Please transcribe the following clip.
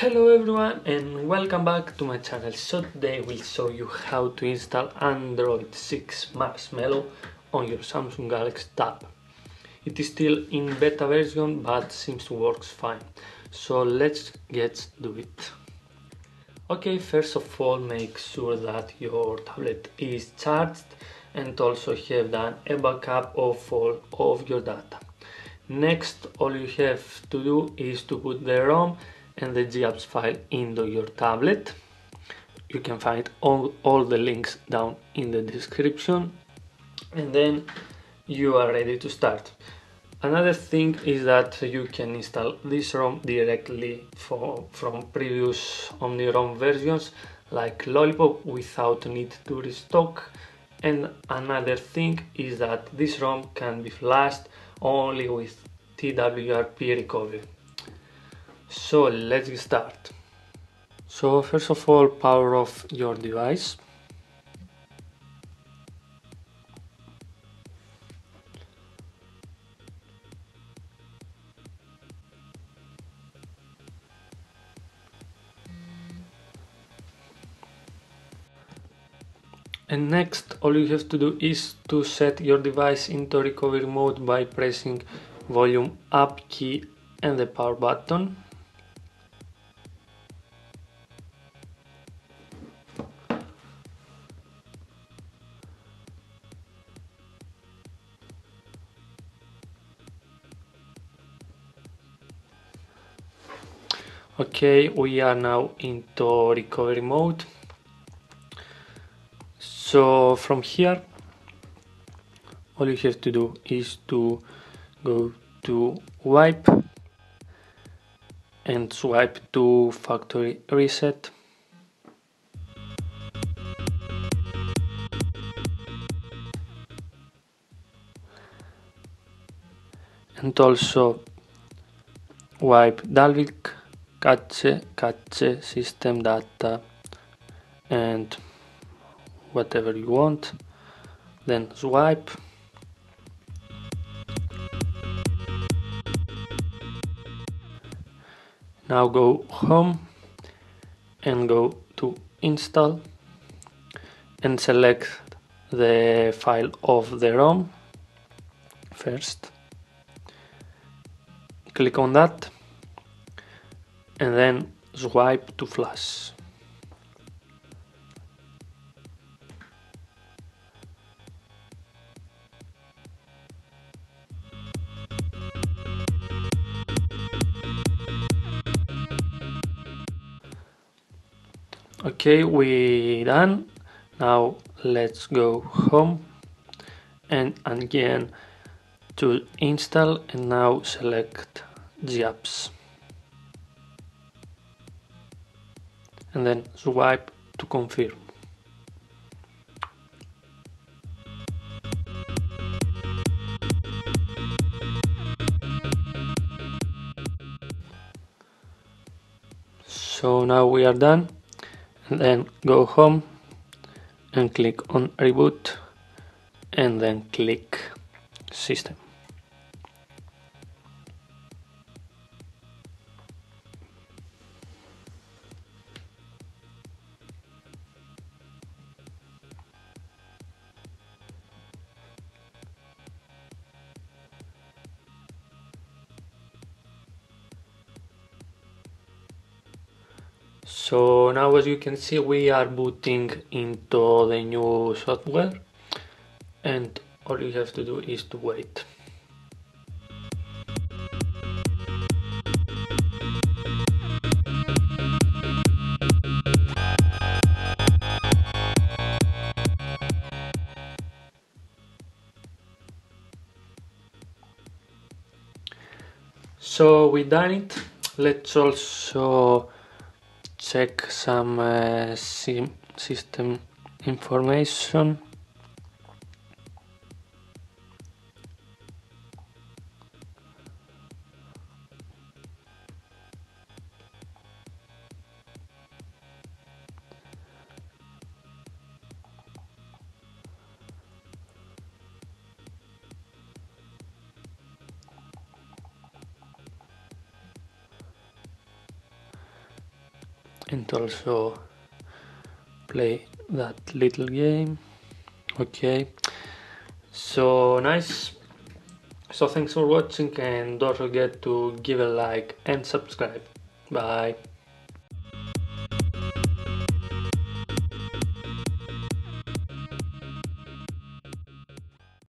Hello everyone and welcome back to my channel. So today we'll show you how to install Android 6 Marshmallow on your Samsung Galaxy Tab. It is still in beta version but seems to work fine. So let's get to it. Okay, first of all make sure that your tablet is charged and also have done a backup of all of your data. Next, all you have to do is to put the ROM and the gapps file into your tablet. You can find all the links down in the description, and then you are ready to start. Another thing is that you can install this ROM directly from previous OmniROM versions like Lollipop without need to restock. And another thing is that this ROM can be flashed only with TWRP recovery. So let's start. So first of all, power off your device. And next, all you have to do is to set your device into recovery mode by pressing volume up key and the power button. Okay, we are now into recovery mode. So from here, all you have to do is to go to wipe and swipe to factory reset. And also wipe Dalvik, cache, system data, and whatever you want, then swipe. Now go home and go to install and select the file of the ROM first. Click on that and then swipe to flash. Okay, we done. Now let's go home and again to install, and now select gapps and then swipe to confirm. So now we are done, and then go home and click on reboot and then click system. So now, as you can see, we are booting into the new software, and all you have to do is to wait. So we done it. Let's also check some system information. and also play that little game. Okay, so nice. So thanks for watching, and don't forget to give a like and subscribe. Bye.